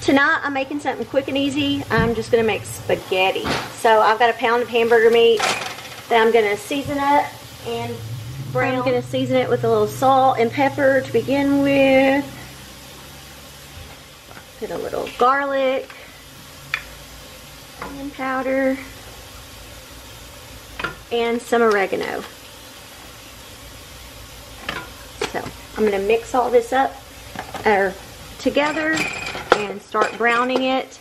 Tonight I'm making something quick and easy. I'm just going to make spaghetti. So I've got a pound of hamburger meat that I'm going to season up and brown. I'm going to season it with a little salt and pepper to begin with. Put a little garlic, onion powder, and some oregano. So I'm going to mix all this up together and start browning it,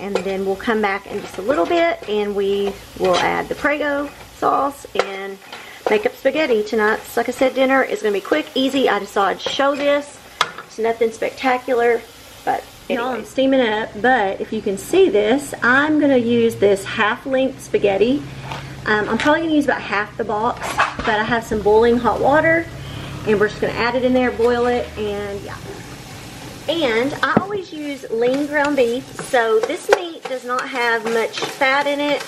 and then we'll come back in just a little bit and we will add the Prego sauce and make up spaghetti. Tonight's, like I said, dinner is going to be quick, easy. I just thought I'd show this. It's nothing spectacular, but anyway. I'm steaming up, but if you can see this, I'm going to use this half-length spaghetti. I'm probably going to use about half the box, but I have some boiling hot water and we're just going to add it in there, boil it, and yeah. And I always use lean ground beef, so this meat does not have much fat in it.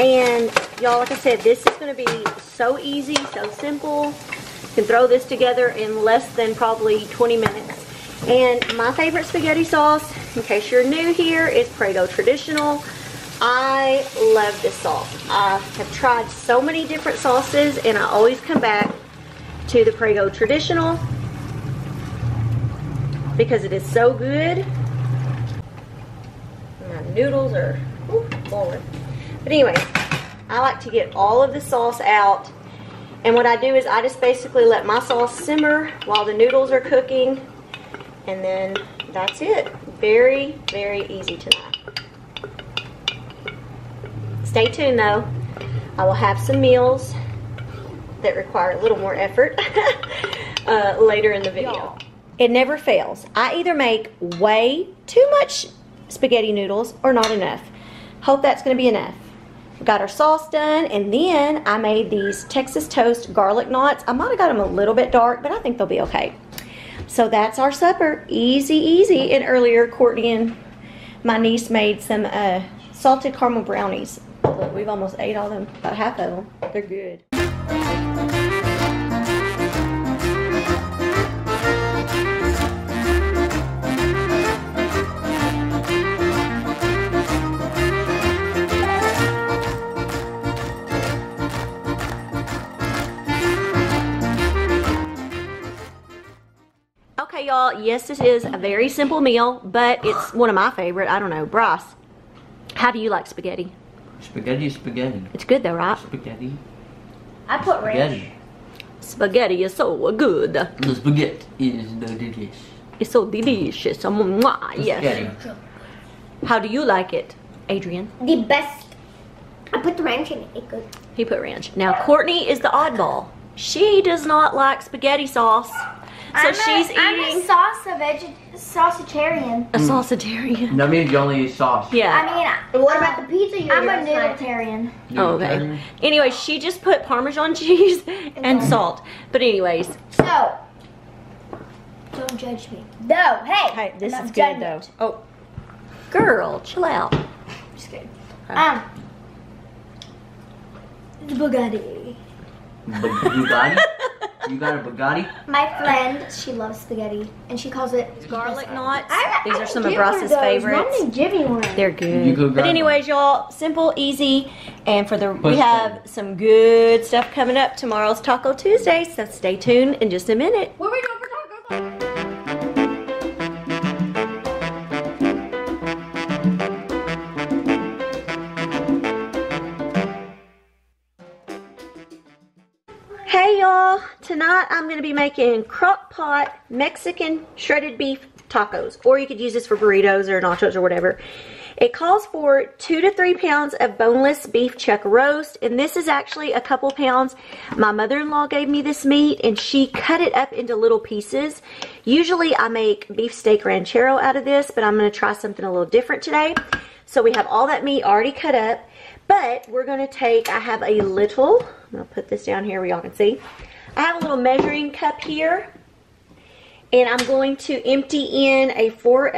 And y'all, like I said, this is going to be so easy, so simple. You can throw this together in less than probably 20 minutes. And my favorite spaghetti sauce, in case you're new here, is Prego Traditional. I love this sauce. I have tried so many different sauces and I always come back to the Prego Traditional because it is so good. My noodles are boiling. But anyway, I like to get all of the sauce out, and what I do is I just basically let my sauce simmer while the noodles are cooking, and then that's it. Very, very easy tonight. Stay tuned though. I will have some meals that require a little more effort later in the video. It never fails. I either make way too much spaghetti noodles or not enough. Hope that's going to be enough. We've got our sauce done, and then I made these Texas toast garlic knots. I might have got them a little bit dark, but I think they'll be okay. So that's our supper. Easy, easy. And earlier, Courtney and my niece made some salted caramel brownies. Look, we've almost ate all of them, about half of them. They're good. Okay, y'all, yes, this is a very simple meal, but it's one of my favorite. I don't know. Bryce, how do you like spaghetti? Spaghetti is spaghetti. It's good though, right? Spaghetti. I put ranch. Spaghetti is so good. The spaghetti is the delicious. It's so delicious. Yes. Spaghetti. How do you like it, Adrian? The best. I put the ranch in it. It's good. He put ranch. Now, Courtney is the oddball. She does not like spaghetti sauce. So I'm a sausagerian. A sausagerian. That means you only eat sauce. Yeah. I mean, what about the pizza you I'm a noodletarian. Oh, okay. Anyway, she just put Parmesan cheese and salt. But anyways. So, don't judge me. No, hey. This is good, though. Oh, girl, chill out. Just kidding. The Bugatti. Bugatti? You got a Bugatti? My friend, she loves spaghetti, and she calls it garlic knots. These are some of Ross's favorites. They're good. But anyways, y'all, simple, easy, and we have some good stuff coming up. Tomorrow's Taco Tuesday, so stay tuned in just a minute. What are we doing for tacos? Hey y'all, tonight I'm going to be making crock pot Mexican shredded beef tacos, or you could use this for burritos or nachos or whatever. It calls for 2 to 3 pounds of boneless beef chuck roast, and this is actually a couple pounds. My mother-in-law gave me this meat and she cut it up into little pieces. Usually I make beefsteak ranchero out of this, but I'm going to try something a little different today. So we have all that meat already cut up. But we're going to take, I have a little, I'm going to put this down here where y'all can see. I have a little measuring cup here. And I'm going to empty in a 4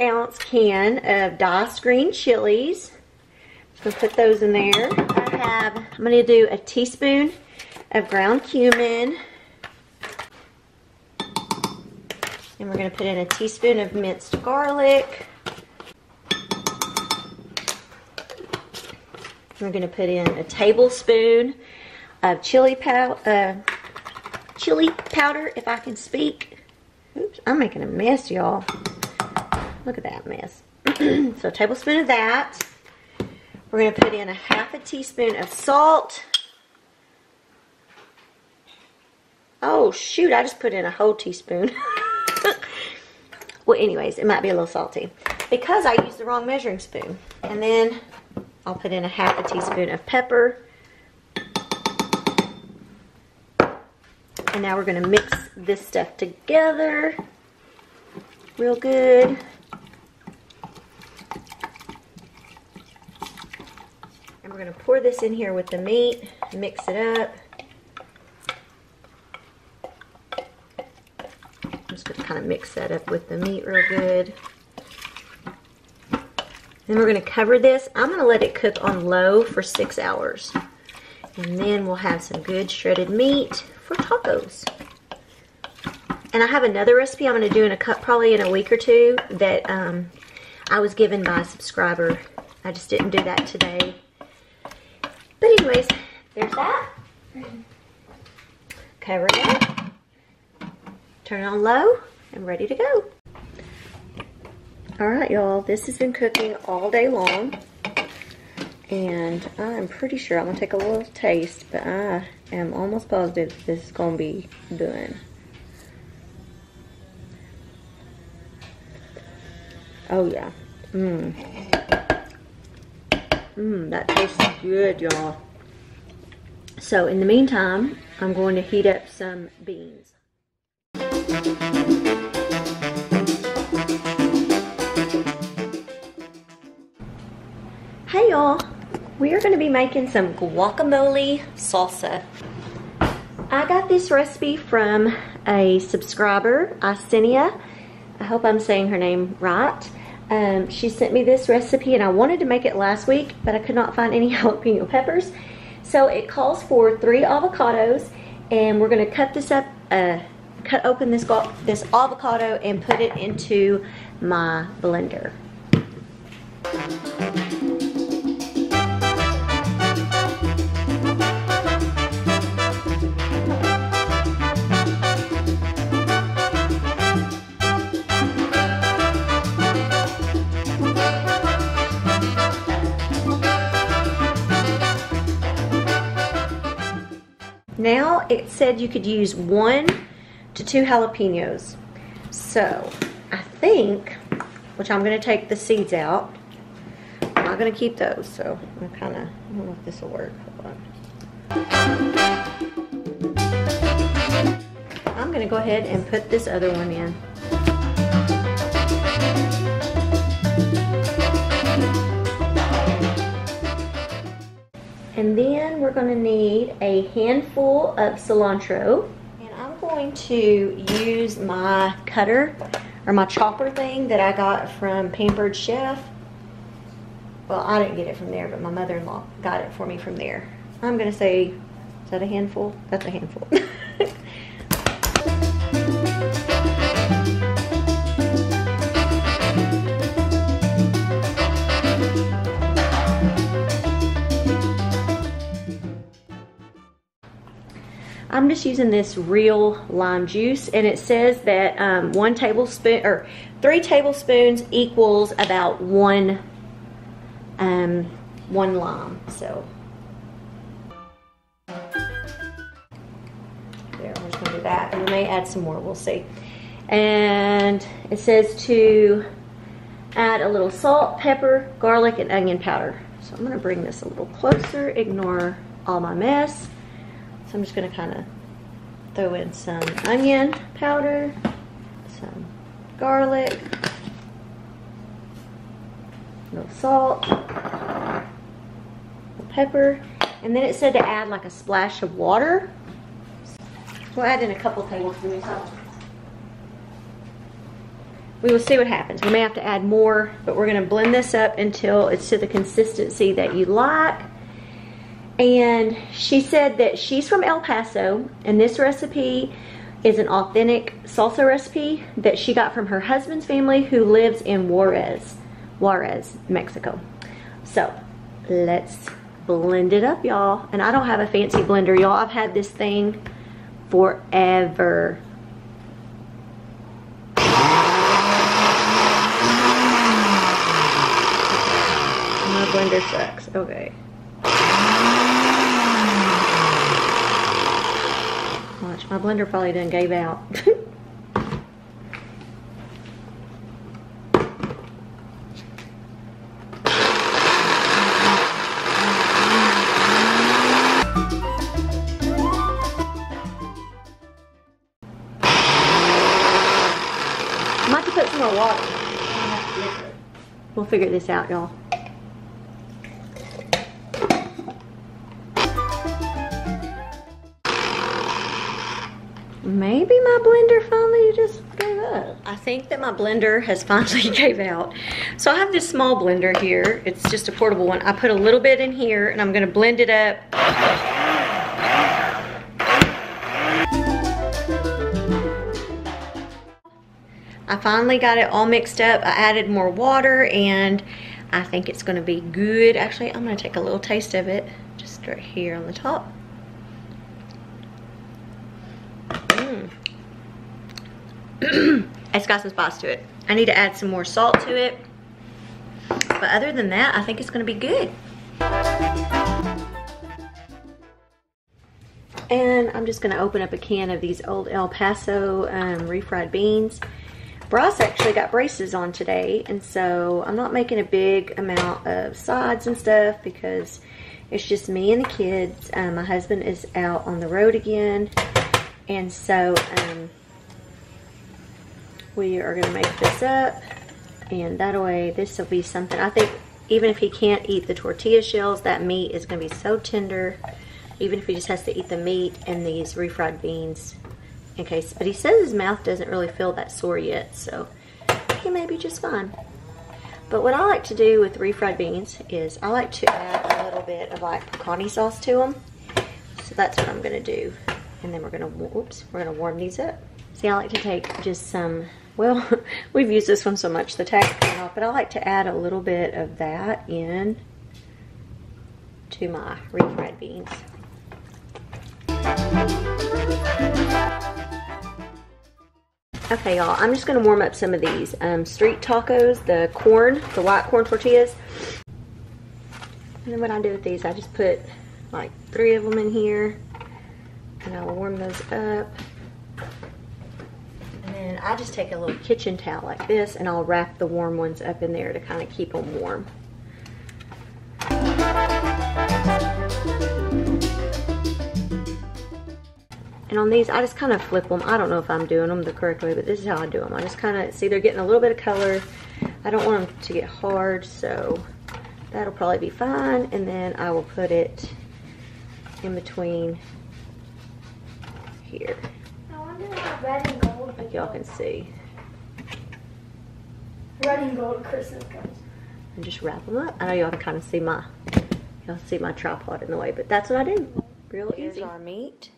ounce can of diced green chilies. I'm going to put those in there. I'm going to do a teaspoon of ground cumin. And we're going to put in a teaspoon of minced garlic. We're going to put in a tablespoon of chili powder, if I can speak. Oops, I'm making a mess, y'all. Look at that mess. So a tablespoon of that. We're going to put in a half a teaspoon of salt. Oh, shoot, I just put in a whole teaspoon. Well, anyways, it might be a little salty because I used the wrong measuring spoon. And then I'll put in a half a teaspoon of pepper. And now we're going to mix this stuff together real good. And we're going to pour this in here with the meat, mix it up. I'm just going to kind of mix that up with the meat real good. Then we're going to cover this. I'm going to let it cook on low for 6 hours. And then we'll have some good shredded meat for tacos. And I have another recipe I'm going to do in a cup probably in a week or two that I was given by a subscriber. I just didn't do that today. But anyways, there's that. Cover it up. Turn it on low and ready to go. All right, y'all, this has been cooking all day long. And I'm pretty sure I'm gonna take a little taste, but I am almost positive this is gonna be done. Oh yeah. That tastes good, y'all. So in the meantime, I'm going to heat up some beans. Hey y'all, we are going to be making some guacamole salsa. I got this recipe from a subscriber, Icenia. I hope I'm saying her name right. She sent me this recipe and I wanted to make it last week, but I could not find any jalapeno peppers. So it calls for 3 avocados, and we're going to cut this up. Cut open this avocado and put it into my blender. Now it said you could use 1 to 2 jalapenos. So I think, which I'm going to take the seeds out. I'm not going to keep those, so I'm kind of, I don't know if this will work. Hold on. I'm going to go ahead and put this other one in. And then we're going to need a handful of cilantro. Going to use my cutter or my chopper thing that I got from Pampered Chef. Well, I didn't get it from there, but my mother-in-law got it for me from there. I'm gonna say, is that a handful? That's a handful. I'm just using this real lime juice, and it says that 3 tablespoons equals about one lime. So there, I'm just gonna do that, and we may add some more. We'll see. And it says to add a little salt, pepper, garlic, and onion powder. So I'm gonna bring this a little closer. Ignore all my mess. So I'm just going to kind of throw in some onion powder, some garlic, a little salt, a little pepper, and then it said to add like a splash of water. We'll add in a couple tablespoons. We will see what happens. We may have to add more, but we're going to blend this up until it's to the consistency that you like. And she said that she's from El Paso, and this recipe is an authentic salsa recipe that she got from her husband's family who lives in Juarez, Mexico. So let's blend it up, y'all. And I don't have a fancy blender, y'all. I've had this thing forever. My blender sucks. Okay. Watch, my blender probably done gave out. We'll figure this out, y'all. Maybe my blender finally just gave up. I think that my blender has finally gave out. So I have this small blender here. It's just a portable one. I put a little bit in here and I'm gonna blend it up. I finally got it all mixed up. I added more water and I think it's gonna be good. Actually, I'm gonna take a little taste of it just right here on the top. It's got some spice to it. I need to add some more salt to it. But other than that, I think it's gonna be good. And I'm just gonna open up a can of these old El Paso refried beans. Ross actually got braces on today, and so I'm not making a big amount of sides and stuff because it's just me and the kids. My husband is out on the road again, and so we are going to make this up, and that way this will be something. I think even if he can't eat the tortilla shells, that meat is going to be so tender, even if he just has to eat the meat and these refried beans. In case, but he says his mouth doesn't really feel that sore yet, so he may be just fine. But what I like to do with refried beans is I like to add a little bit of like picante sauce to them. So that's what I'm gonna do, and then we're gonna warm these up. See, I like to take just some. Well, we've used this one so much the tag's gone off, but I like to add a little bit of that in to my refried beans. Okay, y'all, I'm just gonna warm up some of these street tacos, the white corn tortillas. And then what I do with these, I just put like 3 of them in here and I'll warm those up. And then I just take a little kitchen towel like this and I'll wrap the warm ones up in there to kind of keep them warm. And on these, I just kind of flip them. I don't know if I'm doing them the correct way, but this is how I do them. I just kind of see they're getting a little bit of color. I don't want them to get hard, so that'll probably be fine. And then I will put it in between here. I wonder what red and gold. Like y'all can see. Red and gold Christmas colors. And just wrap them up. I know y'all can kind of see my, y'all see my tripod in the way, but that's what I do. Real easy. Here's our meat.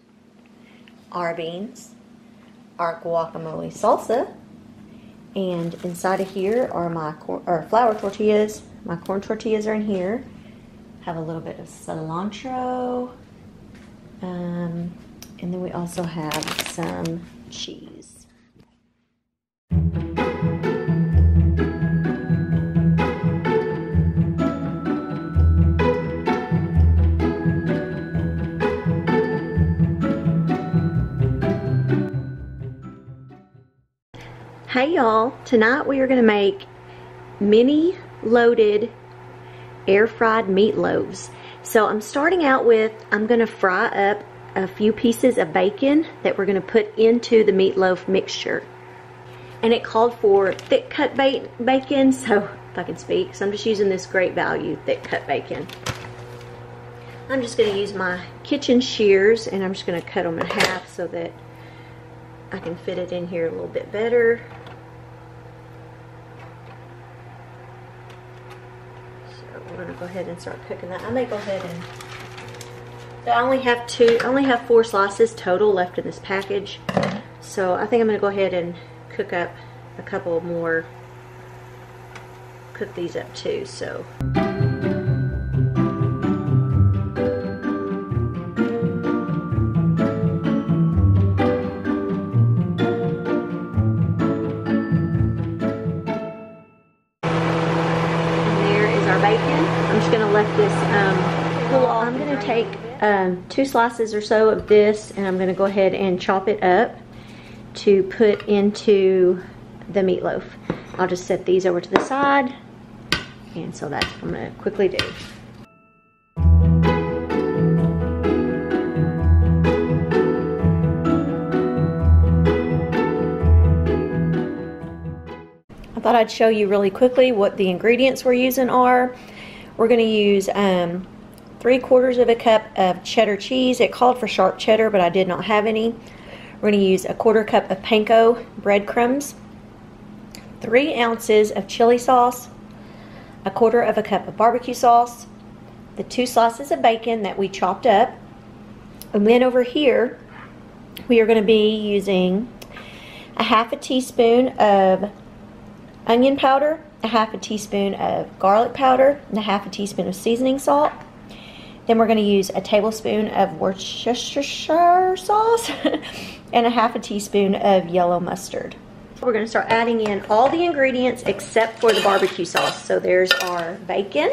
Our beans, our guacamole salsa, and inside of here are my flour tortillas. My corn tortillas are in here. Have a little bit of cilantro, and then we also have some cheese. Hey y'all, tonight we are going to make mini loaded air fried meatloaves. So I'm starting out with, I'm going to fry up a few pieces of bacon that we're going to put into the meatloaf mixture. And it called for thick cut bacon, so if I can speak, so I'm just using this Great Value thick cut bacon. I'm just going to use my kitchen shears and I'm just going to cut them in half so that I can fit it in here a little bit better. We're gonna go ahead and start cooking that. I may go ahead and so I only have 4 slices total left in this package. So I think I'm going to go ahead and cook up a couple more, cook these up too. So two slices or so of this, and I'm going to go ahead and chop it up to put into the meatloaf. I'll just set these over to the side, and so that's what I'm going to quickly do. I thought I'd show you really quickly what the ingredients we're using are. We're going to use 3/4 of a cup of cheddar cheese. It called for sharp cheddar, but I did not have any. We're going to use 1/4 cup of panko breadcrumbs, 3 ounces of chili sauce, 1/4 cup of barbecue sauce, the 2 slices of bacon that we chopped up, and then over here we are going to be using 1/2 teaspoon of onion powder, 1/2 teaspoon of garlic powder, and 1/2 teaspoon of seasoning salt. Then we're going to use 1 tablespoon of Worcestershire sauce and 1/2 teaspoon of yellow mustard. We're going to start adding in all the ingredients except for the barbecue sauce. So there's our bacon,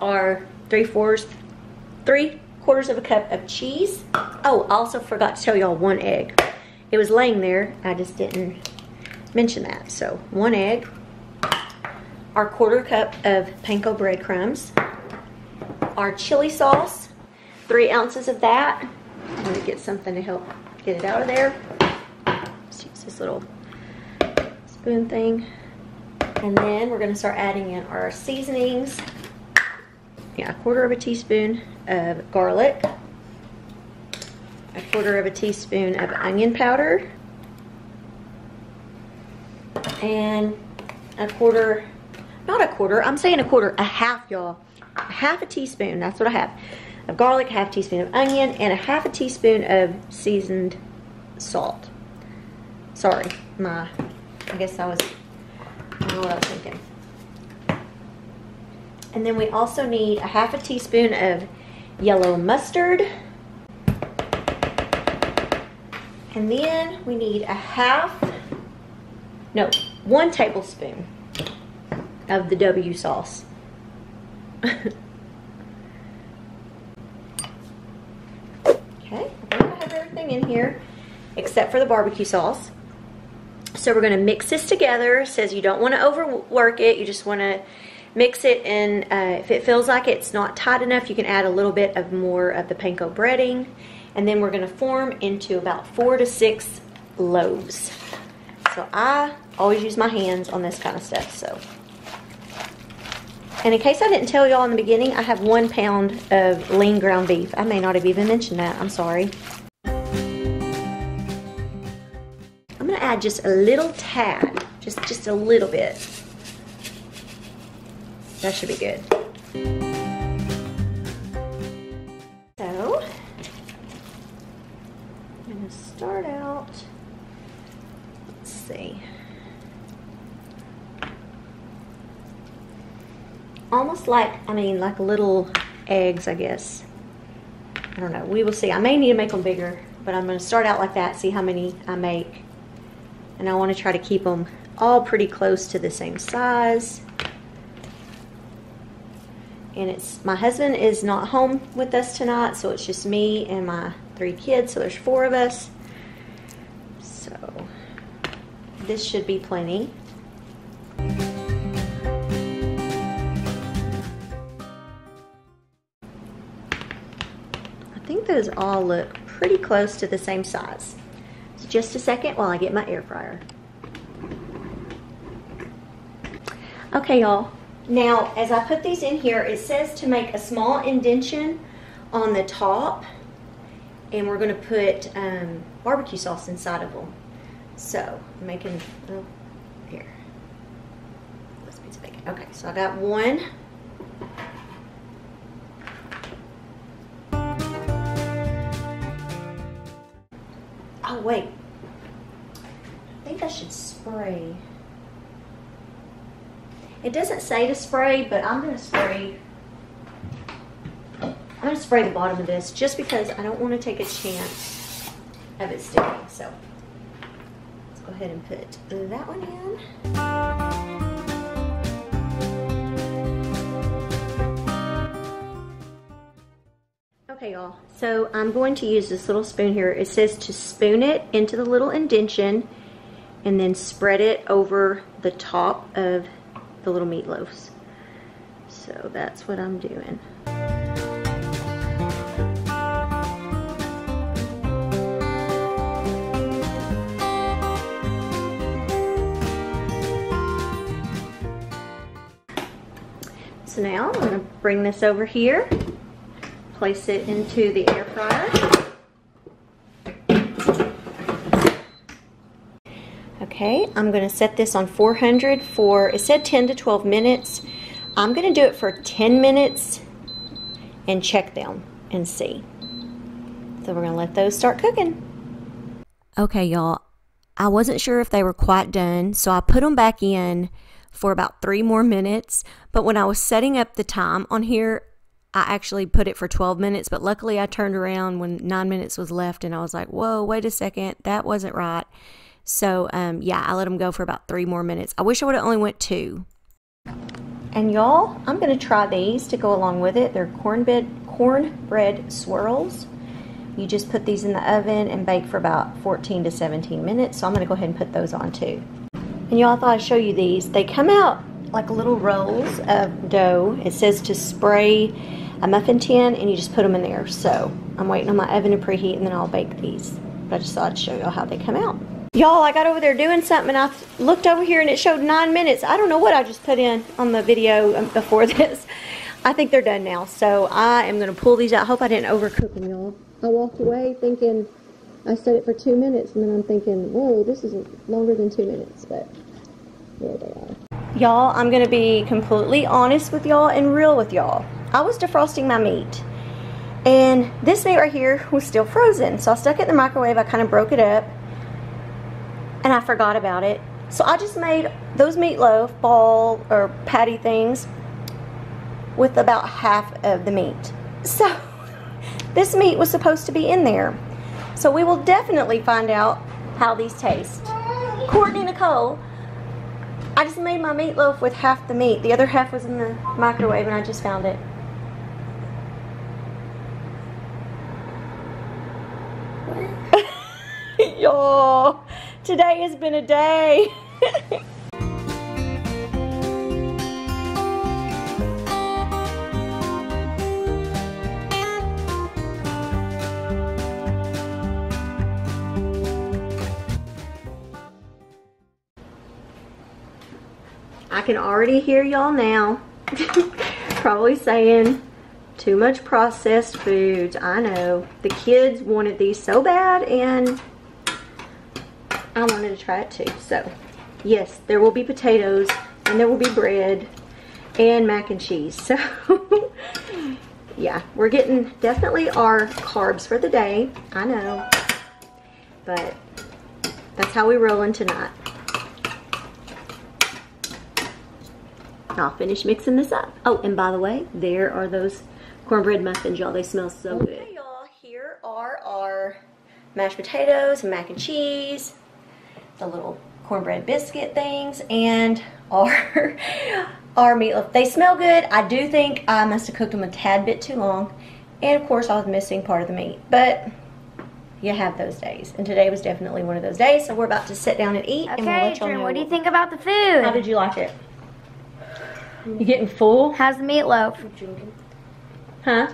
our 3/4 of a cup of cheese. Oh, I also forgot to tell y'all 1 egg. It was laying there. I just didn't mention that. So 1 egg, our 1/4 cup of panko breadcrumbs, our chili sauce, 3 ounces of that. I'm going to get something to help get it out of there. Just use this little spoon thing. And then we're going to start adding in our seasonings. Yeah, 1/4 teaspoon of garlic, 1/4 teaspoon of onion powder, and 1/2 y'all. 1/2 teaspoon, that's what I have, of garlic, 1/2 teaspoon of onion, and 1/2 teaspoon of seasoned salt. Sorry, I don't know what I was thinking. And then we also need 1/2 teaspoon of yellow mustard. And then we need 1 tablespoon of the W sauce. Okay, I think I have everything in here except for the barbecue sauce. So we're going to mix this together. It says you don't want to overwork it. You just want to mix it, and if it feels like it's not tight enough, you can add a little bit of more of the panko breading. And then we're going to form into about 4 to 6 loaves. So I always use my hands on this kind of stuff. So. And in case I didn't tell y'all in the beginning, I have 1 pound of lean ground beef. I may not have even mentioned that. I'm sorry. I'm going to add just a little tad. Just a little bit. That should be good. So, I'm going to start out, let's see. Almost like little eggs, I guess. I don't know, we will see. I may need to make them bigger, but I'm gonna start out like that, see how many I make. And I wanna try to keep them all pretty close to the same size. And it's, my husband is not home with us tonight, so it's just me and my 3 kids, so there's 4 of us. So, this should be plenty. Those all look pretty close to the same size. So just a second while I get my air fryer. Okay, y'all. Now, as I put these in here, it says to make a small indentation on the top, and we're going to put barbecue sauce inside of them. So, I'm making, oh, here. Let's piece of bacon. Okay, so I got 1. Oh wait, I think I should spray. It doesn't say to spray, but I'm gonna spray. I'm gonna spray the bottom of this just because I don't want to take a chance of it sticking. So let's go ahead and put that one in. Okay, y'all, so I'm going to use this little spoon here. It says to spoon it into the little indention and then spread it over the top of the little meatloafs. So that's what I'm doing. So now I'm going to bring this over here. Place it into the air fryer. Okay, I'm going to set this on 400 for, it said 10 to 12 minutes. I'm going to do it for 10 minutes and check them and see. So we're going to let those start cooking. Okay, y'all, I wasn't sure if they were quite done, so I put them back in for about 3 more minutes. But when I was setting up the time on here, I actually put it for 12 minutes, but luckily I turned around when 9 minutes was left and I was like, whoa, wait a second, that wasn't right. So yeah, I let them go for about 3 more minutes. I wish I would have only went 2. And y'all, I'm gonna try these to go along with it. They're cornbread swirls. You just put these in the oven and bake for about 14 to 17 minutes. So I'm gonna go ahead and put those on too. And y'all, I thought I'd show you these. They come out like little rolls of dough. It says to spray a muffin tin and you just put them in there. So I'm waiting on my oven to preheat and then I'll bake these. But I just thought I'd show y'all how they come out. Y'all, I got over there doing something and I looked over here and it showed 9 minutes. I don't know what I just put in on the video before this. I think they're done now. So I am gonna pull these out. I hope I didn't overcook them, y'all. I walked away thinking I set it for 2 minutes and then I'm thinking, whoa, this is longer than 2 minutes, but there they are. Y'all, I'm gonna be completely honest with y'all and real with y'all. I was defrosting my meat and this meat right here was still frozen. So I stuck it in the microwave, I kind of broke it up and I forgot about it. So I just made those meatloaf ball or patty things with about half of the meat. So this meat was supposed to be in there. So we will definitely find out how these taste. Courtney Nicole, I just made my meatloaf with half the meat. The other half was in the microwave and I just found it. Y'all, today has been a day. I can already hear y'all now probably saying too much processed foods. I know the kids wanted these so bad and I wanted to try it too. So yes, there will be potatoes and there will be bread and mac and cheese. So yeah, we're getting definitely our carbs for the day. I know, but that's how we're rolling tonight. I'll finish mixing this up. Oh, and by the way, there are those cornbread muffins, y'all. They smell so good. Okay, y'all, here are our mashed potatoes, mac and cheese, the little cornbread biscuit things, and our meatloaf. They smell good. I do think I must have cooked them a tad bit too long. And of course, I was missing part of the meat, but you have those days. And today was definitely one of those days. So we're about to sit down and eat. Okay, and we'll let y'all know. What do you think about the food? How did you like it? You getting full? How's the meatloaf? Huh?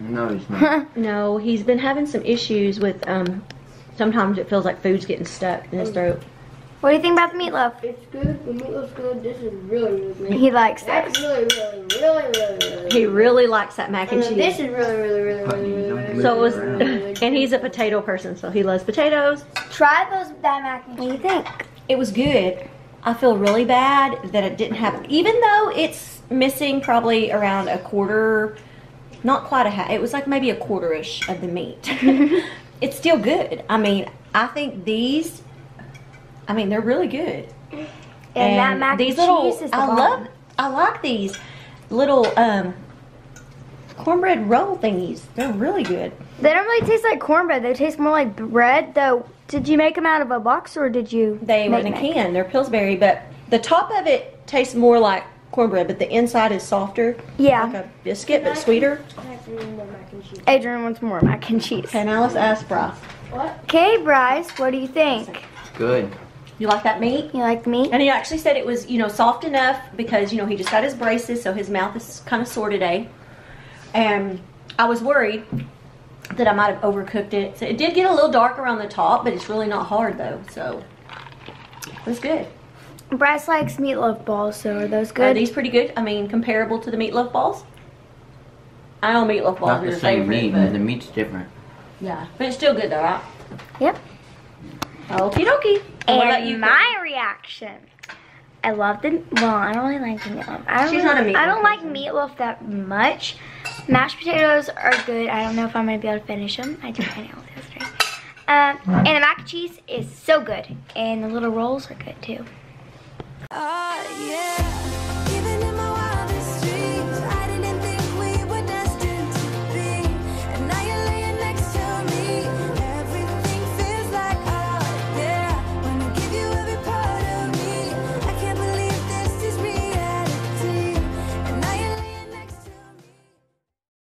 No, he's not. No, he's been having some issues with, sometimes it feels like food's getting stuck in his throat. What do you think about the meatloaf? It's good. The meatloaf's good. This is really, really good. He likes that. That's really, really, really, really, really. He really likes that mac and cheese. This is really, really, really, really, really. So it was, and he's a potato person, so he loves potatoes. Try that mac and cheese. What do you think? It was good. I feel really bad that it didn't happen, even though it's missing probably around a quarter, not quite a half. It was like maybe a quarter-ish of the meat. it's still good. I mean, I think these, I mean, they're really good. And that mac and cheese little, is the bomb. I like these little cornbread roll thingies. They're really good. They don't really taste like cornbread. They taste more like bread, though. Did you make them out of a box, or did you? They were in a can. They're Pillsbury, but the top of it tastes more like cornbread, but the inside is softer. Yeah. Like a biscuit, but sweeter. Adrian wants more mac and cheese. Okay, now let's ask Bryce. What? Okay, Bryce, what do you think? It's good. You like that meat? You like the meat? And he actually said it was, you know, soft enough because, you know, he just got his braces, so his mouth is kind of sore today. And I was worried that I might have overcooked it. So it did get a little dark around the top, but it's really not hard though, so it was good. Bryce likes meatloaf balls, so are those good? Are these pretty good? I mean, comparable to the meatloaf balls? I know meatloaf balls are your favorite. Not the same meat, but the meat's different. Yeah, but it's still good though, right? Yep. Okie dokie. And what about you, my reaction? I love the, well, I don't really like the meatloaf. I don't like meatloaf that much. Mashed potatoes are good. I don't know if I'm going to be able to finish them. I did my nails yesterday. And the mac and cheese is so good. And the little rolls are good too. Yeah.